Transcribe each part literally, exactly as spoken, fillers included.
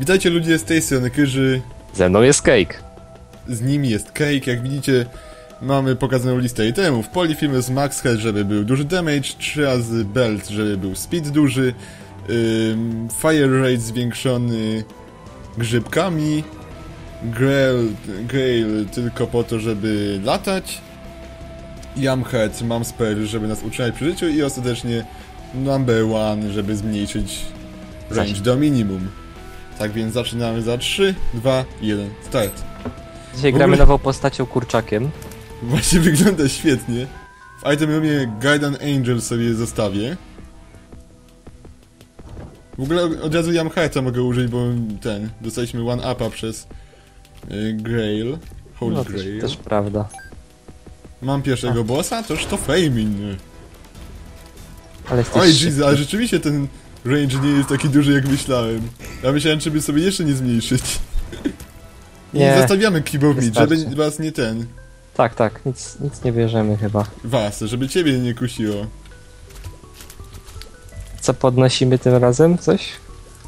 Witajcie ludzie, z tej strony Kyrzy. Ze mną jest Kejka. Z nimi jest Kejka. Jak widzicie, mamy pokazaną listę itemów. Polyfilm z Max Health, żeby był duży damage, trzy razy Belt, żeby był speed duży, ym, Fire Rate zwiększony grzybkami, Grail, Grail tylko po to, żeby latać, Yamhead, Mumsper, żeby nas utrzymać przy życiu i ostatecznie Number One, żeby zmniejszyć range do minimum. Tak więc zaczynamy za trzy, dwa, jeden, start. Dzisiaj gramy ogóle... nową postacią kurczakiem. Właśnie wygląda świetnie. W item roomie Guardian Angel sobie zostawię. W ogóle od razu Yamhead'a mogę użyć, bo ten, dostaliśmy one upa przez y, Grail. Holy no, Grail. To też, też prawda. Mam pierwszego A. bossa, toż to Fejmin. Ale oj, Jesus, ale rzeczywiście ten range nie jest taki duży, jak myślałem. Ja myślałem, żeby sobie jeszcze nie zmniejszyć. Nie, nie zostawiamy kibownic, żeby was nie ten... Tak, tak, nic, nic nie bierzemy chyba. Was, żeby ciebie nie kusiło. Co podnosimy tym razem? Coś?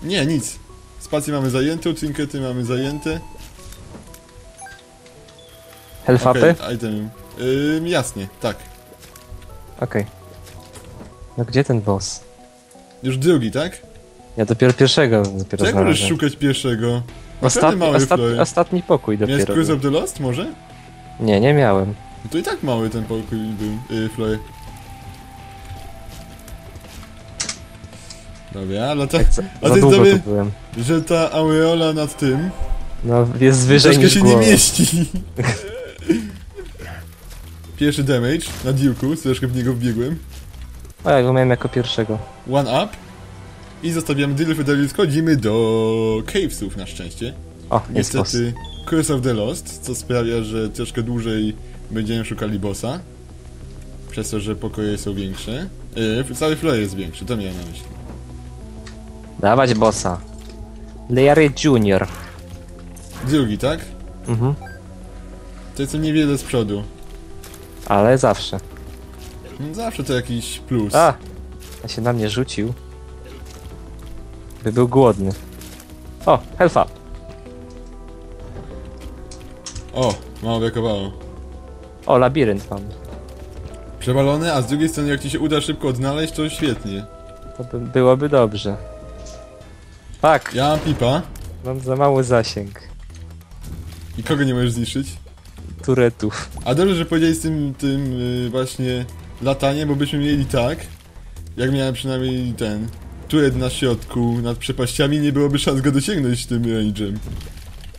Nie, nic. Spację mamy zajętą, Tinkety mamy zajęte. Health-upy? Okay, item. Ym, jasnie, tak. Okej. Okay. No gdzie ten boss? Już drugi, tak? Ja dopiero pierwszego dopiero Jak możesz szukać pierwszego? Ostatni, mały ostatni, ostatni pokój dopiero. Miałeś Curse of the Lost może? Nie, nie miałem. No to i tak mały ten pokój był, yy, Floy. Dobra, ale ta... Tak, za, a za ty długo sobie, tu byłem. Że ta aureola nad tym... No, jest wyżej niż się głowa. Nie mieści. Pierwszy damage na Duke'u, troszkę w niego wbiegłem. O, ja go miałem jako pierwszego. one up. I zostawiamy Dyl Fidelis, chodzimy do Cavesów na szczęście. O, jest niestety boss. Curse of the Lost, co sprawia, że troszkę dłużej będziemy szukali bossa. Przez to, że pokoje są większe. Yy, cały floor jest większy, to miałem na myśli. Dawać bossa. Leary Junior. Drugi, tak? Mhm. To jest niewiele z przodu. Ale zawsze. Zawsze to jakiś plus. A! A się na mnie rzucił. By był głodny. O! Health up! O! Mało brakowało. O! Labirynt mam. Przewalony, a z drugiej strony jak ci się uda szybko odnaleźć, to świetnie. To by, byłoby dobrze. Tak! Ja mam pipa. Mam za mały zasięg. I kogo nie możesz zniszczyć? Turetów. A dobrze, że powiedziałeś z tym, tym yy, właśnie latanie, bo byśmy mieli tak, jak miałem przynajmniej ten turet na środku, nad przepaściami, nie byłoby szans go dosięgnąć tym range'em.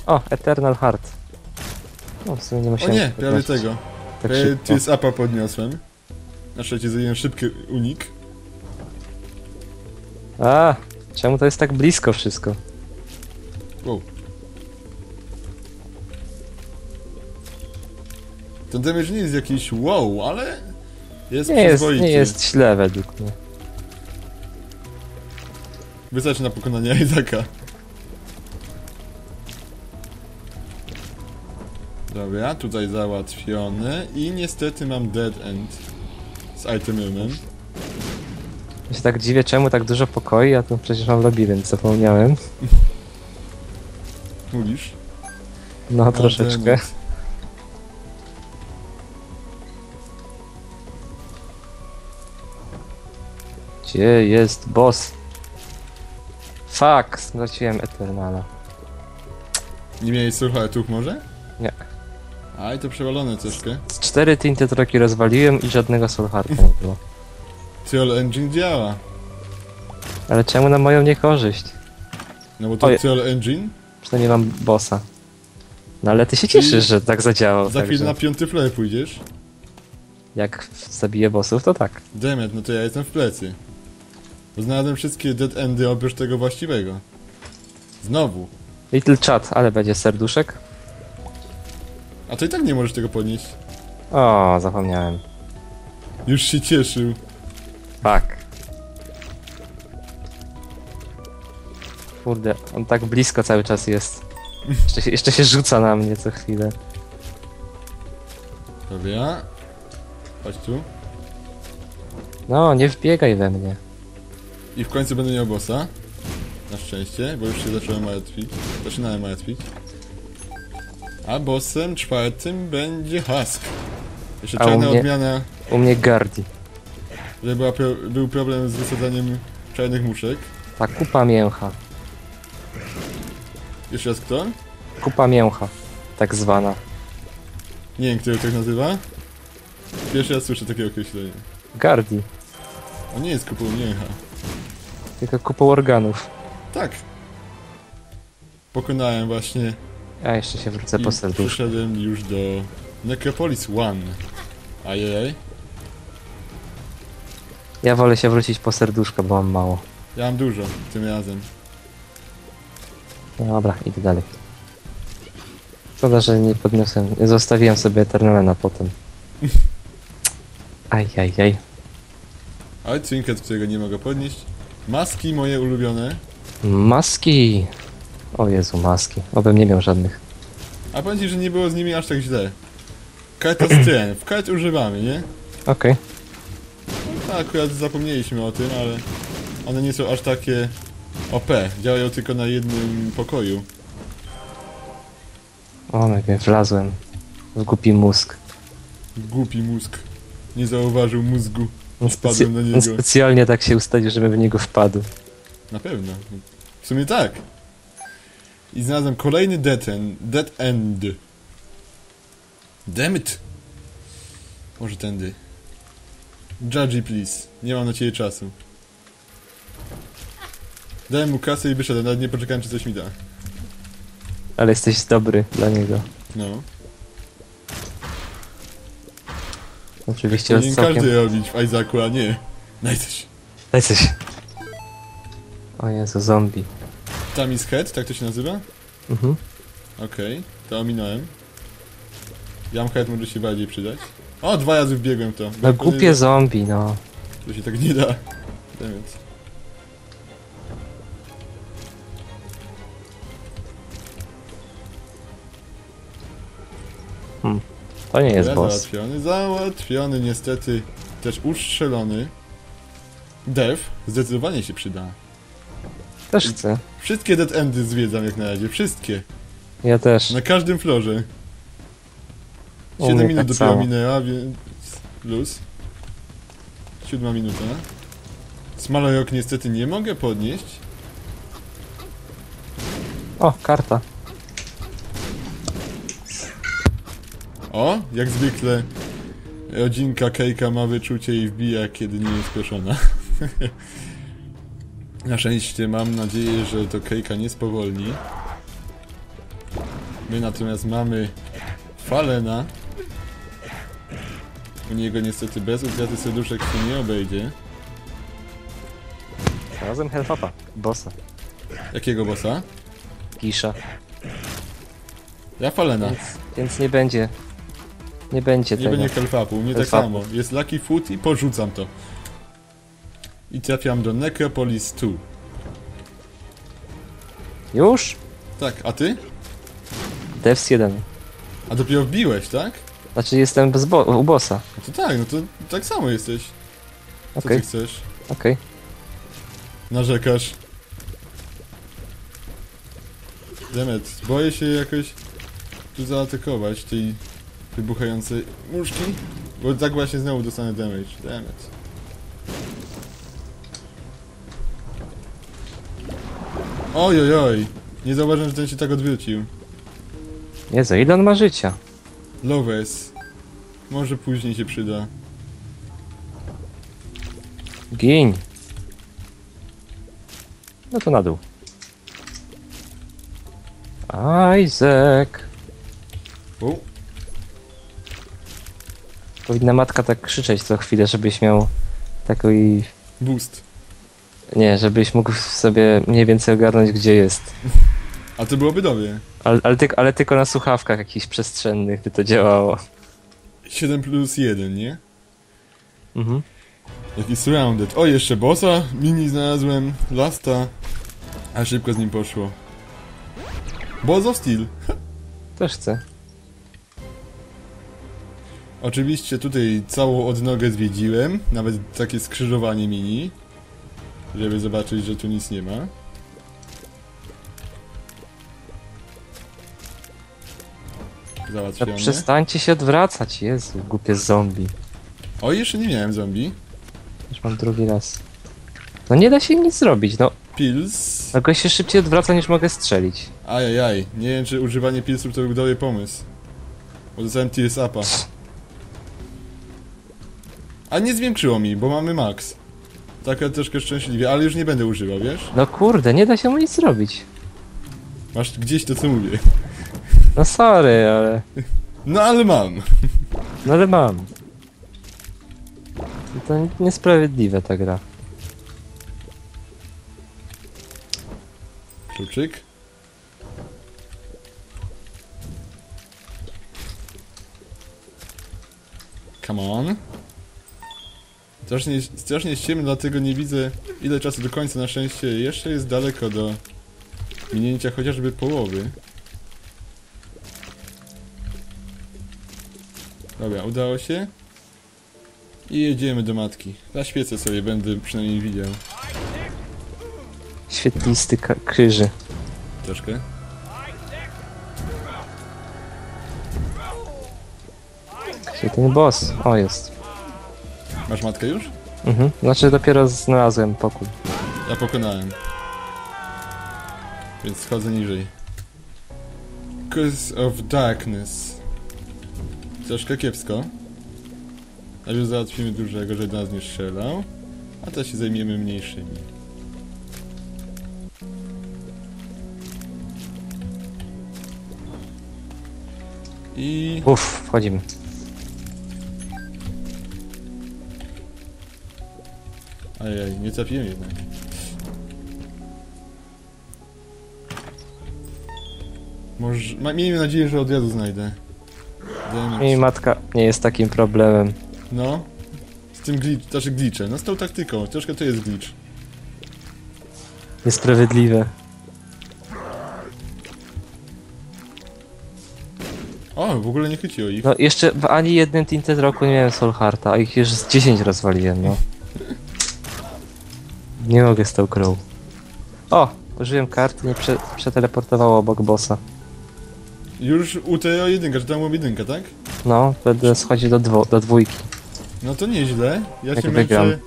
O, Eternal Heart. No, w sumie nie musiałem. O nie, prawie tego. Tak prawie Tears Up'a podniosłem. Na szczęście zrobiłem szybki unik. A, czemu to jest tak blisko wszystko? Wow. Ten damage nie jest jakiś wow, ale jest nie przyzwoity. Jest, nie jest źle według mnie. Wystarczy na pokonanie Isaaca. Dobra, tutaj załatwione i niestety mam dead end z itemem. Ja się tak dziwię, czemu tak dużo pokoi, a tu przecież mam labirynt, zapomniałem. Mówisz? No, no troszeczkę. Gdzie jest boss? Fuck, straciłem Eternala. Nie miałeś surhatów może? Nie. Aj, to przewalone troszkę. Z cztery Tinted roki rozwaliłem i żadnego surhata nie było. Troll Engine działa. Ale czemu na moją niekorzyść? No bo to Oj, Troll Engine? Przynajmniej mam bossa. No ale ty się cieszysz, I że tak zadziałało. Za chwilę na piąty flare pójdziesz. Jak zabiję bossów, to tak. Demet, no to ja jestem w plecy. Znalazłem wszystkie dead endy oprócz tego właściwego. Znowu. Little chat, ale będzie serduszek. A to i tak nie możesz tego podnieść. O, zapomniałem. Już się cieszył. Tak. Kurde, on tak blisko cały czas jest. Jeszcze się, jeszcze się rzuca na mnie co chwilę. Dobra. Chodź tu. No, nie wbiegaj we mnie. I w końcu będę miał bossa. na szczęście, bo już się zacząłem martwić. Zaczynałem martwić. A bossem czwartym będzie Husk. Jeszcze czarna u mnie, odmiana... U mnie Gardzi. Że była pro, był problem z wysadzaniem czarnych muszek. Ta kupa mięcha. Jeszcze raz kto? Kupa mięcha, tak zwana. Nie wiem, kto ją tak nazywa. Pierwszy raz słyszę takie określenie. Gardzi. On nie jest kupą mięcha. Tylko kupą organów. Tak. Pokonałem właśnie... Ja jeszcze się wrócę po serduszku. Przyszedłem już do... Necropolis jeden. Ajajaj. Ja wolę się wrócić po serduszko, bo mam mało. Ja mam dużo, tym razem. Dobra, idę dalej. Szkoda, że nie podniosłem, zostawiłem sobie Eternala na potem. Ajajaj. Ale Tinket, którego nie mogę podnieść. Maski moje ulubione. Maski! O Jezu, maski. Obym nie miał żadnych. A powiem ci, że nie było z nimi aż tak źle. Karta scen. W kart używamy, nie? Okej. Okay. No, akurat zapomnieliśmy o tym, ale one nie są aż takie O P. Działają tylko na jednym pokoju. O, najpierw wlazłem w głupi mózg. Głupi mózg. Nie zauważył mózgu. On spadłem na niego. On specjalnie tak się ustawił, żebym w niego wpadł. Na pewno. W sumie tak. I znalazłem kolejny dead end. Dead end. Damn it. Może tędy. Judgy, please. Nie mam na ciebie czasu. Dałem mu kasę i wyszedłem. Nawet nie poczekałem, czy coś mi da. Ale jesteś dobry dla niego. No. Oczywiście nie całkiem... każdy robić w Isaacu, a nie. Daj coś. Daj coś. O Jezu, zombie. Tam jest head, tak to się nazywa? Mhm. Okej, okay, to ominąłem. Jam head może się bardziej przydać. O, dwa razy wbiegłem to. No głupie da... zombie, no. To się tak nie da. Dammit. Hmm. To nie jest boss. Załatwiony, załatwiony, niestety. Też ustrzelony. Dev zdecydowanie się przyda. Też chcę. Wszystkie dead endy zwiedzam jak na razie, wszystkie. Ja też. Na każdym florze. siedem minut tak dopiero minęła, więc... luz. siódma minuta. Smalorok niestety nie mogę podnieść. O, karta. O, jak zwykle rodzinka Kejka ma wyczucie i wbija, kiedy nie jest proszona. Na szczęście mam nadzieję, że to Kejka nie spowolni. My natomiast mamy Falena. U niego niestety bez utraty serduszek się nie obejdzie. Razem Helfapa, bossa. Jakiego bossa? Gisza. Ja Falena. Więc, więc nie będzie. Nie będzie nie tego. Nie będzie Helfapu, nie tak samo. Jest Lucky Food i porzucam to. I trafiam do Necropolis dwa. Już? Tak, a ty? Devs jeden. A dopiero wbiłeś, tak? Znaczy jestem bez bo u bossa. No to tak, no to tak samo jesteś. Co okay. ty chcesz? Okej. Okay. Narzekasz. Demet, boję się jakoś tu zaatakować tej wybuchającej muszki. Bo tak właśnie znowu dostanę damage. Demet. Ojojoj, oj. Nie zauważyłem, że ten się tak odwrócił. Jezu, ile on ma życia? Lowes. Może później się przyda. Gin. No to na dół. Isaac. U. Powinna matka tak krzyczeć co chwilę, żebyś miał taki... boost. Nie, żebyś mógł sobie mniej więcej ogarnąć, gdzie jest. A to byłoby dobre. Ale, ale, ty, ale tylko na słuchawkach jakichś przestrzennych by to działało. siedem plus jeden, nie? Mhm. Jaki surrounded. O, jeszcze bossa mini znalazłem. Lasta. A szybko z nim poszło. Boss of Steel. Też chcę. Oczywiście tutaj całą odnogę zwiedziłem. Nawet takie skrzyżowanie mini. Żeby zobaczyć, że tu nic nie ma. załatwiony. Przestańcie się odwracać, Jezu, głupie zombie. O, jeszcze nie miałem zombie. Już mam drugi raz. No nie da się nic zrobić, no. Pils. Mogę się szybciej odwraca niż mogę strzelić. Ajajaj, nie wiem czy używanie pilsów to był dobry pomysł. Bo dostałem Tears Upa. A nie zwiększyło mi, bo mamy max. Tak troszkę szczęśliwie, ale już nie będę używał, wiesz? No kurde, nie da się mu nic zrobić. Masz gdzieś to co mówię. No sorry, ale... No ale mam. No ale mam. To niesprawiedliwe ta gra. Kluczyk. Come on. Strasznie, strasznie jest ciemno, dlatego nie widzę ile czasu do końca, na szczęście jeszcze jest daleko do minięcia chociażby połowy. Dobra, udało się. I jedziemy do matki. Na świecę sobie będę przynajmniej widział. Świetlisty Kyrzy. Troszkę. Gdzie ten boss? O, jest. Masz matkę już? Mhm, znaczy dopiero znalazłem pokój. Ja pokonałem. Więc schodzę niżej. Curse of Darkness. Troszkę kiepsko. Ale już załatwimy dużego, żeby do nas nie strzelał. A teraz się zajmiemy mniejszymi. I... Uff, wchodzimy. Ajaj, nie trafiłem jednak. Może... Miejmy nadzieję, że od razu znajdę. I matka nie jest takim problemem. No, z tym glitch, znaczy glitchem, no z tą taktyką, troszkę to jest glitch. Niesprawiedliwe. O, w ogóle nie chwyciło ich. No jeszcze w ani jednym Tinted roku nie miałem Soul Hearta, a ich już z dziesięć rozwaliłem, no. Nie mogę z tą grą. O, użyłem karty, nie prze przeteleportowało obok bossa. Już u tego jedynka, że tam mam jedynkę, tak? No, będę schodził do, dwo do dwójki. No to nieźle. Ja jak się wygram. Męczę...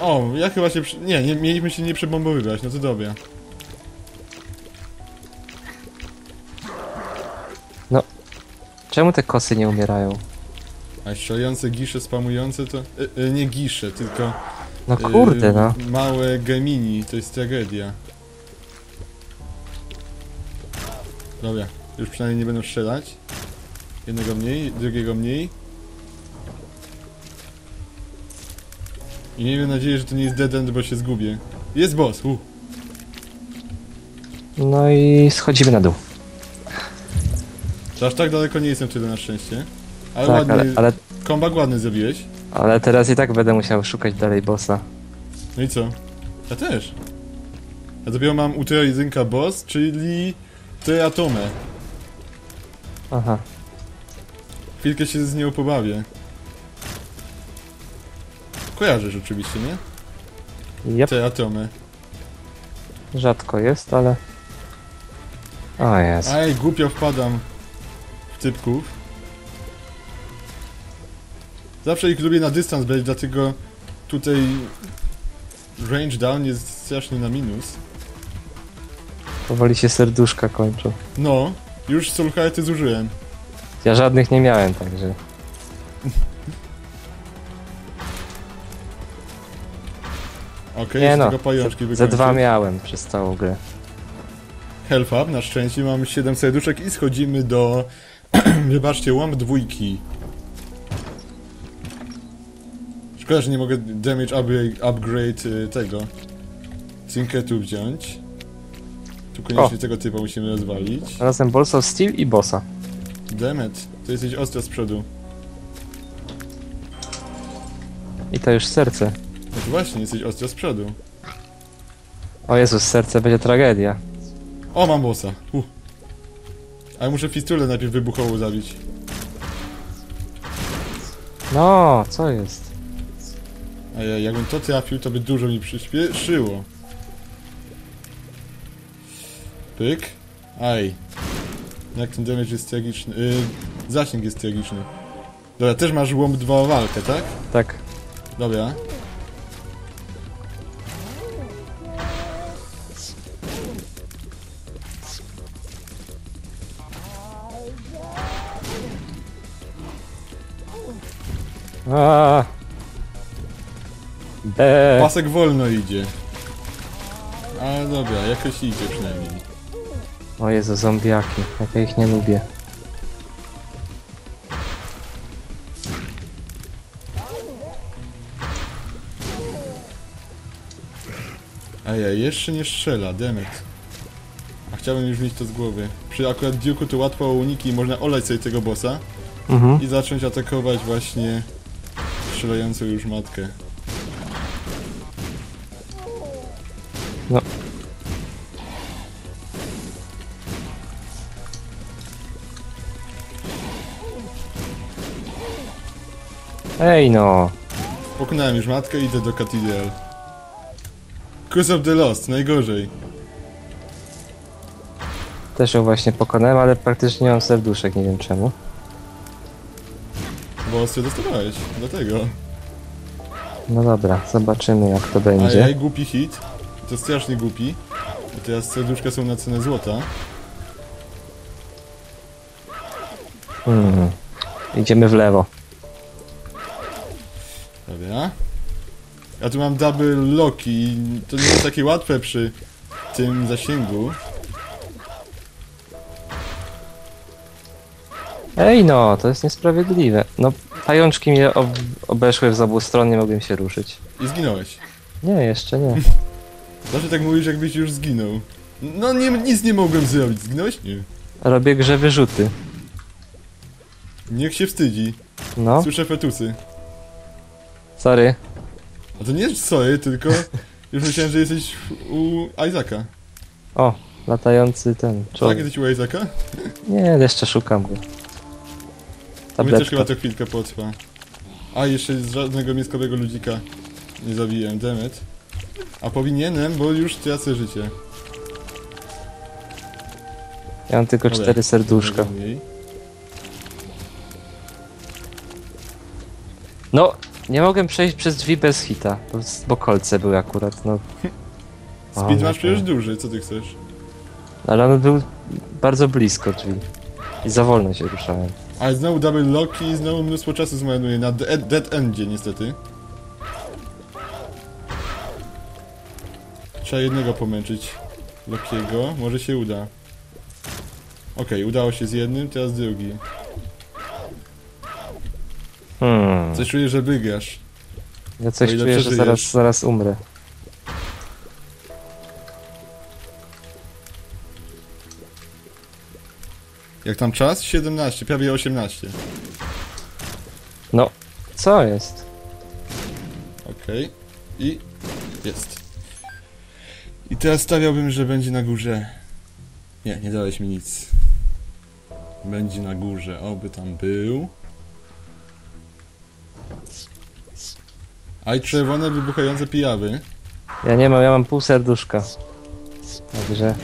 O, ja chyba się... Przy... Nie, nie, mieliśmy się nie przebombowywać, no to dobra. No... Czemu te kosy nie umierają? A strzelające gisze, spamujące to... E, e, nie gisze, tylko... No kurde, e, no. Małe Gemini, to jest tragedia. Dobra, już przynajmniej nie będą strzelać. Jednego mniej, drugiego mniej. I miejmy nadzieję, że to nie jest dead end, bo się zgubię. Jest boss! Uh. No i schodzimy na dół. Aż tak daleko nie jestem wtedy na szczęście. Ale tak, ładny, ale, ale... kombak ładny zrobiłeś. Ale teraz i tak będę musiał szukać dalej bossa. No i co? Ja też. Ja dopiero mam u Trójjedynka boss, czyli... Te atomy. Aha. Chwilkę się z nią pobawię. Kojarzysz oczywiście, nie? Yep. Te atomy. Rzadko jest, ale... O jest. Aj, głupio wpadam w typków. Zawsze ich lubię na dystans brać, dlatego tutaj range down jest strasznie na minus. Powoli się serduszka kończą. No, już solhajty zużyłem. Ja żadnych nie miałem, także... Okej, okay, nie no, tego pajączki ze, ze dwa miałem przez całą grę. Health up, na szczęście mamy siedem serduszek i schodzimy do... Wybaczcie, łam dwójki. Szkoda, że nie mogę damage upgrade, upgrade tego... Tinketu wziąć. Tu koniecznie o. Tego typa musimy rozwalić. Razem Boss of Steel i bossa. Demet, to jesteś ostro z przodu. I to już serce. No to właśnie, jesteś ostro z przodu. O Jezus, serce będzie tragedia. O, mam bossa. Uh. Ale muszę fistulę najpierw wybuchową zabić. No, co jest? A ja, jakbym to trafił, to by dużo mi przyspieszyło. Pyk. Aj. Jak ten damage jest tragiczny. Yy, zasięg jest tragiczny. Dobra, też masz łomb dwa o walkę, tak? Tak. Dobra. A. Be. Pasek wolno idzie. Ale dobra, jakoś idzie przynajmniej. O Jezu, zombiaki. Jak ja ich nie lubię. A ja jeszcze nie strzela, demet. A chciałbym już mieć to z głowy. Przy akurat Duke'u to łatwo uniki i można olać sobie tego bossa. Mhm. I zacząć atakować właśnie strzelającą już matkę. No. Ej no! Pokonałem już matkę i idę do Cathedral. Curse of the Lost, najgorzej. Też ją właśnie pokonałem, ale praktycznie nie mam serduszek, nie wiem czemu. Bo ostry dostawałeś, dlatego. No dobra, zobaczymy jak to będzie. Ajaj, głupi hit. To strasznie głupi. I teraz serduszka są na cenę złota. Hmm. Idziemy w lewo. Dobra. Ja tu mam double Loki. To nie jest takie łatwe przy tym zasięgu. Ej no, to jest niesprawiedliwe. No, pajączki mnie ob obeszły w z obu stron, nie mogłem się ruszyć. I zginąłeś? Nie, jeszcze nie. Zawsze tak mówisz, jakbyś już zginął. No nie, nic nie mogłem zrobić, zginąłeś? Nie. Robię grze wyrzuty. Niech się wstydzi. No. Słyszę fetusy. Sorry. A to nie jest sorry, tylko już myślałem, że jesteś u Isaaca. O, latający ten człowiek. Tak, jesteś u Isaaca? Nie, jeszcze szukam go. Tabletka. Mnie też chyba to chwilkę potrwa. A, jeszcze z żadnego mieskowego ludzika nie zabiłem, demet. A powinienem, bo już tracę życie. Ja mam tylko cztery Ale, serduszka. No, nie mogłem przejść przez drzwi bez hita, bo kolce były akurat, no. Speed masz przecież duży, co ty chcesz? Ale on był bardzo blisko drzwi. I za wolno się ruszałem. Ale znowu double Loki i znowu mnóstwo czasu zmarnuję na dead endzie niestety. Trzeba jednego pomęczyć Lokiego, może się uda. Okej, udało się z jednym, teraz drugi. Hmm. Coś czuję, że wygrasz. Ja coś czuję, przeżyjesz. Że zaraz, zaraz umrę. Jak tam czas? siedemnaście, prawie osiemnaście. No, co jest? Okej, i jest. I teraz stawiałbym, że będzie na górze. Nie, nie dałeś mi nic. Będzie na górze, oby tam był. A i czerwone wybuchające pijawy. Ja nie mam, ja mam pół serduszka. Także...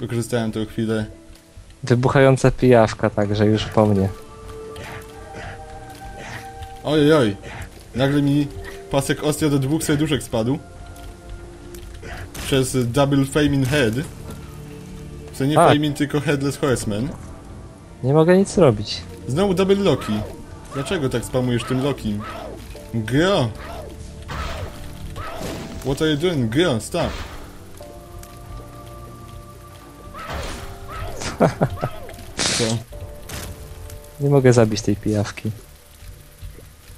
Wykorzystałem tę chwilę. Wybuchająca pijawka, także już po mnie. Ojej, oj. Nagle mi pasek ostry do dwóch serduszek spadł. Przez double Fejmin head. Co nie Fejmin, tylko headless horseman. Nie mogę nic robić. Znowu double Loki. Dlaczego tak spamujesz tym Loki? Gro! What are you doing? Gro, stop! Co? Nie mogę zabić tej pijawki.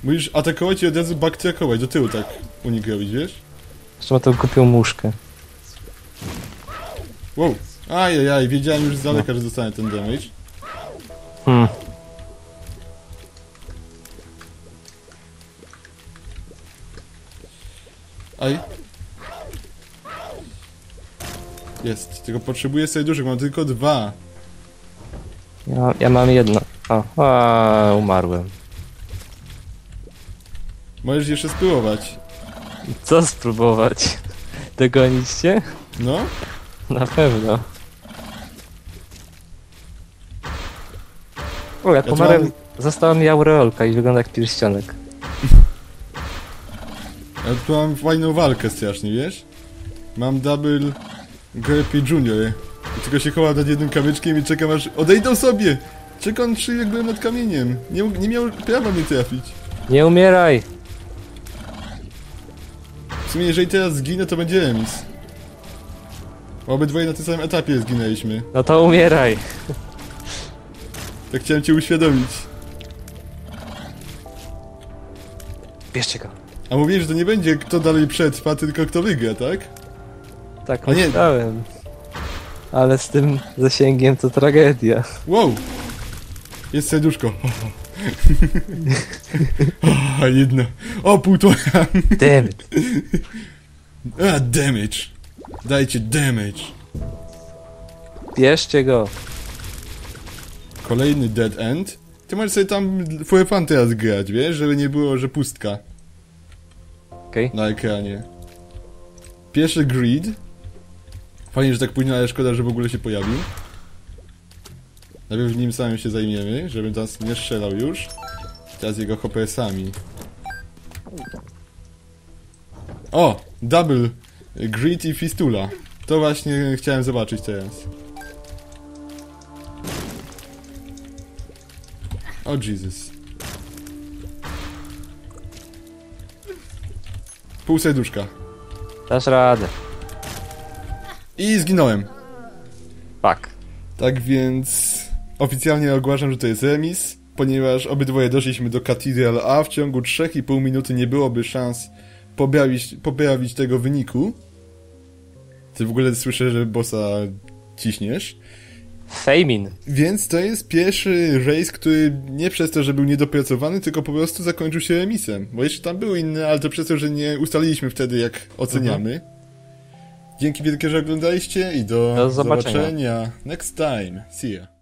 Musisz atakować i od razu backtrackować, do tyłu tak unik robić, wiesz? Jeszcze ma tą głupią muszkę. Wow, ajajaj, wiedziałem już z daleka, no. Że dostanę ten damage. Hmm. Aj. Jest, tylko potrzebuję serduszek, mam tylko dwa. Ja, ja mam jedno. O, a, umarłem. Możesz jeszcze spróbować. Co spróbować? Dogonicie? No. Na pewno. O, jak ja pomarłem, mam... została mi aureolka i wygląda jak pierścionek. Ja tu mam fajną walkę strasznie, wiesz? Mam double G P Junior. Tylko się chowa nad jednym kamyczkiem i czekam aż... Odejdą sobie! Czekam przyległy nad kamieniem. Nie, nie miał prawa mnie trafić. Nie umieraj! W sumie jeżeli teraz zginę, to będzie remis. Obydwoje na tym samym etapie zginęliśmy. No to umieraj! Tak chciałem cię uświadomić. Bierzcie go. A mówisz, że to nie będzie kto dalej przetrwa, tylko kto wygra, tak? Tak, myślałem. Ale z tym zasięgiem to tragedia. Wow! Jest serduszko. O, jedno. O, półtora. Damage. A, damage. Dajcie damage. Bierzcie go. Kolejny dead end. Ty możesz sobie tam full teraz grać, wiesz? Żeby nie było, że pustka. Okej. Okay. Na ekranie. Pierwszy greed. Fajnie, że tak późno, ale szkoda, że w ogóle się pojawił. Najpierw nim samym się zajmiemy, żebym teraz nie strzelał już. Teraz jego H P S-ami. O! Double Greed i Fistula. To właśnie chciałem zobaczyć teraz. O Jesus. Pół serduszka. Dasz radę. I zginąłem. Tak. Tak więc... Oficjalnie ogłaszam, że to jest remis, ponieważ obydwoje doszliśmy do Cathedral, a w ciągu trzech i pół minuty nie byłoby szans poprawić, poprawić tego wyniku. Ty w ogóle słyszę, że bossa ciśniesz. Fejmin. Więc to jest pierwszy rejs, który nie przez to, że był niedopracowany, tylko po prostu zakończył się remisem. Bo jeszcze tam były inne, ale to przez to, że nie ustaliliśmy wtedy, jak oceniamy. Mhm. Dzięki wielkie, że oglądaliście i do, do zobaczenia. zobaczenia. Next time. See ya.